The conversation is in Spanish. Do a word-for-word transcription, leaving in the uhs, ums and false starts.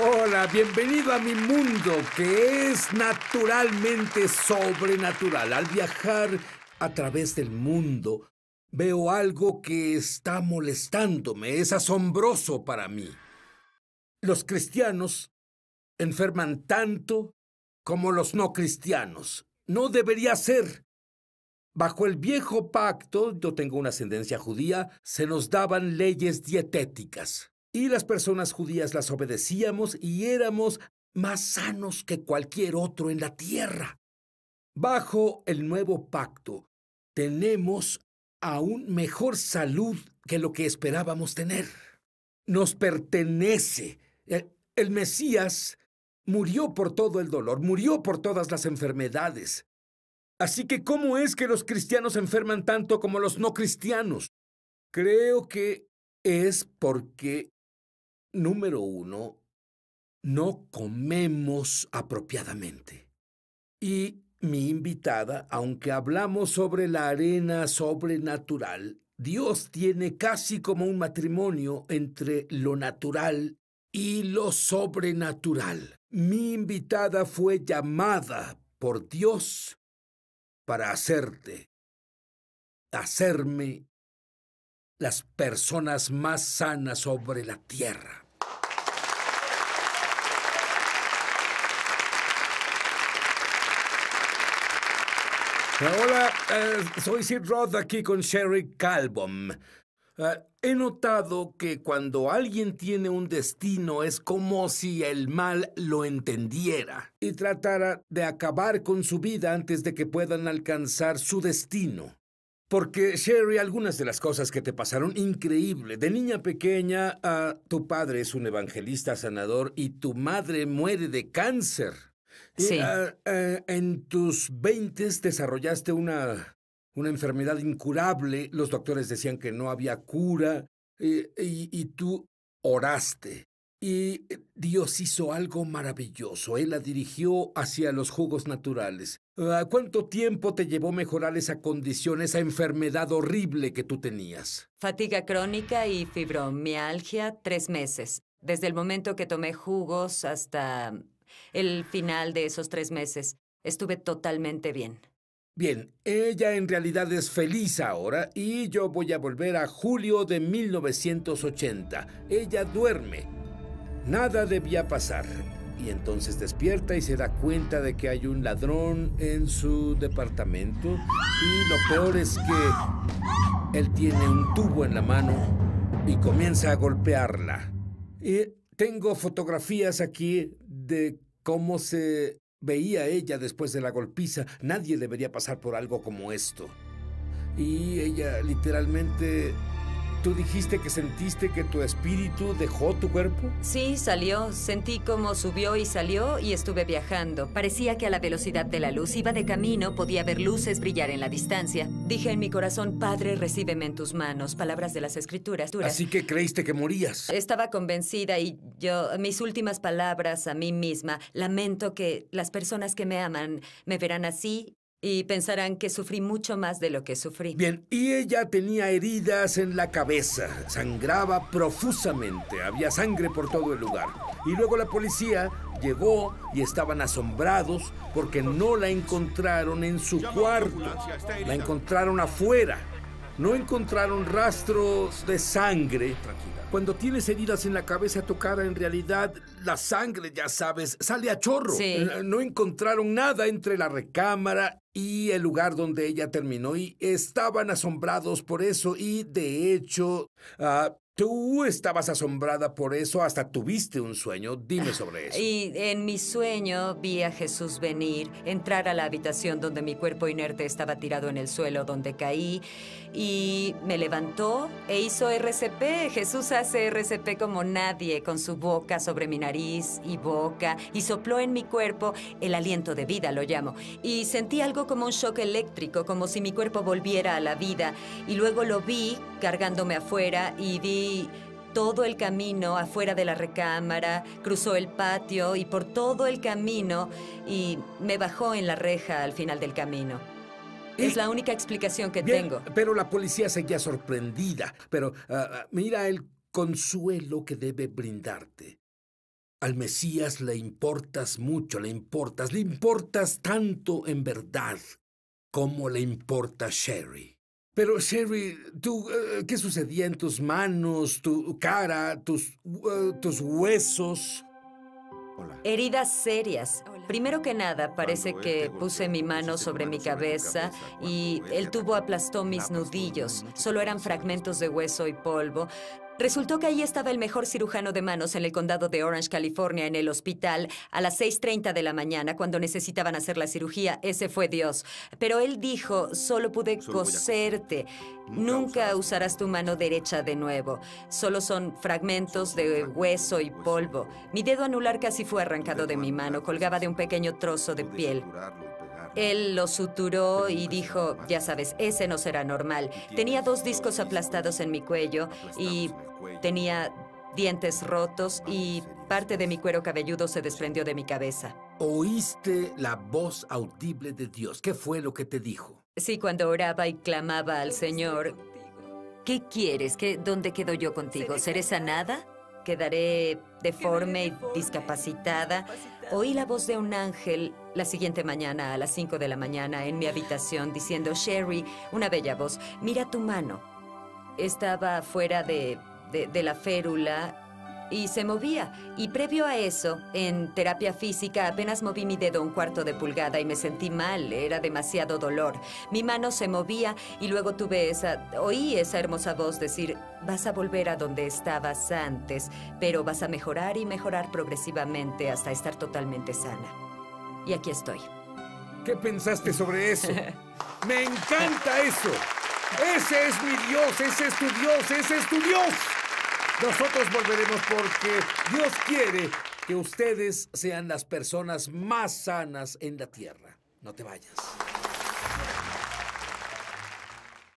Hola, bienvenido a mi mundo, que es naturalmente sobrenatural. Al viajar a través del mundo, veo algo que está molestándome, es asombroso para mí. Los cristianos enferman tanto como los no cristianos. No debería ser. Bajo el viejo pacto, yo tengo una ascendencia judía, se nos daban leyes dietéticas. Y las personas judías las obedecíamos y éramos más sanos que cualquier otro en la tierra. Bajo el nuevo pacto, tenemos aún mejor salud que lo que esperábamos tener. Nos pertenece. El, el Mesías murió por todo el dolor, murió por todas las enfermedades. Así que, ¿cómo es que los cristianos enferman tanto como los no cristianos? Creo que es porque, número uno, no comemos apropiadamente. Y mi invitada, aunque hablamos sobre la arena sobrenatural, Dios tiene casi como un matrimonio entre lo natural y lo sobrenatural. Mi invitada fue llamada por Dios para hacerte, hacerme las personas más sanas sobre la tierra. Hola, eh, soy Sid Roth, aquí con Sherry Calbom. Eh, he notado que cuando alguien tiene un destino es como si el mal lo entendiera y tratara de acabar con su vida antes de que puedan alcanzar su destino. Porque, Sherry, algunas de las cosas que te pasaron, increíble. De niña pequeña, uh, tu padre es un evangelista sanador y tu madre muere de cáncer. Sí. Uh, uh, en tus veintes desarrollaste una, una enfermedad incurable. Los doctores decían que no había cura. Y, y, y tú oraste. Y Dios hizo algo maravilloso. Él la dirigió hacia los jugos naturales. Uh, ¿Cuánto tiempo te llevó mejorar esa condición, esa enfermedad horrible que tú tenías? Fatiga crónica y fibromialgia, tres meses. Desde el momento que tomé jugos hasta el final de esos tres meses, estuve totalmente bien. Bien, ella en realidad es feliz ahora y yo voy a volver a julio de mil novecientos ochenta. Ella duerme. Nada debía pasar. Y entonces despierta y se da cuenta de que hay un ladrón en su departamento. Y lo peor es que él tiene un tubo en la mano y comienza a golpearla. Y tengo fotografías aquí de cómo se veía ella después de la golpiza. Nadie debería pasar por algo como esto. Y ella literalmente... ¿Tú dijiste que sentiste que tu espíritu dejó tu cuerpo? Sí, salió. Sentí cómo subió y salió y estuve viajando. Parecía que a la velocidad de la luz iba de camino, podía ver luces brillar en la distancia. Dije en mi corazón, Padre, recíbeme en tus manos. Palabras de las Escrituras. Así que creíste que morías. Estaba convencida y yo, mis últimas palabras a mí misma, lamento que las personas que me aman me verán así. Y pensarán que sufrí mucho más de lo que sufrí. Bien, y ella tenía heridas en la cabeza. Sangraba profusamente. Había sangre por todo el lugar. Y luego la policía llegó y estaban asombrados porque no la encontraron en su cuarto. La encontraron afuera. No encontraron rastros de sangre. Cuando tienes heridas en la cabeza tocada, en realidad, la sangre, ya sabes, sale a chorro. Sí. No encontraron nada entre la recámara y el lugar donde ella terminó. Y estaban asombrados por eso. Y, de hecho, uh, tú estabas asombrada por eso. Hasta tuviste un sueño. Dime sobre eso. Y en mi sueño vi a Jesús venir, entrar a la habitación donde mi cuerpo inerte estaba tirado en el suelo, donde caí. Y me levantó e hizo R C P. Jesús hace R C P como nadie, con su boca sobre mi nariz y boca, y sopló en mi cuerpo el aliento de vida, lo llamo. Y sentí algo como un shock eléctrico, como si mi cuerpo volviera a la vida. Y luego lo vi cargándome afuera y vi todo el camino afuera de la recámara, cruzó el patio y por todo el camino y me bajó en la reja al final del camino. Es la única explicación que Bien, tengo. Pero la policía seguía sorprendida. Pero uh, mira el consuelo que debe brindarte. Al Mesías le importas mucho, le importas, le importas tanto en verdad como le importa Sherry. Pero Sherry, tú, ¿qué sucedía en tus manos, tu cara, tus, uh, tus huesos? Hola. Heridas serias. Hola. Primero que nada, parece que puse mi mano sobre mi cabeza y el tubo aplastó mis nudillos. Solo eran fragmentos de hueso y polvo. Resultó que ahí estaba el mejor cirujano de manos en el condado de Orange, California, en el hospital, a las seis treinta de la mañana, cuando necesitaban hacer la cirugía. Ese fue Dios. Pero él dijo, solo pude coserte. Nunca usarás tu mano derecha de nuevo. Solo son fragmentos de hueso y polvo. Mi dedo anular casi fue arrancado de mi mano. Colgaba de un pequeño trozo de piel. Él lo suturó y dijo, ya sabes, ese no será normal. Tenía dos discos aplastados en mi cuello y tenía dientes rotos y parte de mi cuero cabelludo se desprendió de mi cabeza. Oíste la voz audible de Dios. ¿Qué fue lo que te dijo? Sí, cuando oraba y clamaba al Señor, ¿qué quieres? ¿Qué, ¿Dónde quedo yo contigo? ¿Seré sanada? ¿Quedaré deforme y discapacitada? Oí la voz de un ángel la siguiente mañana a las cinco de la mañana en mi habitación diciendo, Sherry, una bella voz, mira tu mano. Estaba fuera de, de, de la férula y se movía. Y previo a eso, en terapia física, apenas moví mi dedo un cuarto de pulgada y me sentí mal. Era demasiado dolor. Mi mano se movía y luego tuve esa, oí esa hermosa voz decir, vas a volver a donde estabas antes, pero vas a mejorar y mejorar progresivamente hasta estar totalmente sana. Y aquí estoy. ¿Qué pensaste sobre eso? ¡Me encanta eso! ¡Ese es mi Dios! ¡Ese es tu Dios! ¡Ese es tu Dios! Nosotros volveremos porque Dios quiere que ustedes sean las personas más sanas en la tierra. No te vayas.